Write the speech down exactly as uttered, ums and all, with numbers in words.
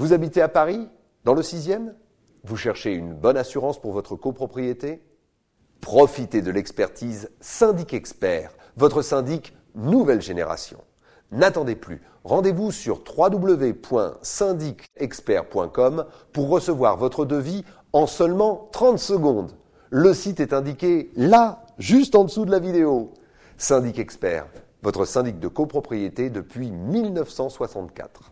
Vous habitez à Paris, dans le sixième? Vous cherchez une bonne assurance pour votre copropriété? Profitez de l'expertise Syndic Experts, votre syndic nouvelle génération. N'attendez plus, rendez-vous sur w w w point syndic expert point com pour recevoir votre devis en seulement trente secondes. Le site est indiqué là, juste en dessous de la vidéo. Syndic Expert, votre syndic de copropriété depuis mille neuf cent soixante-quatre.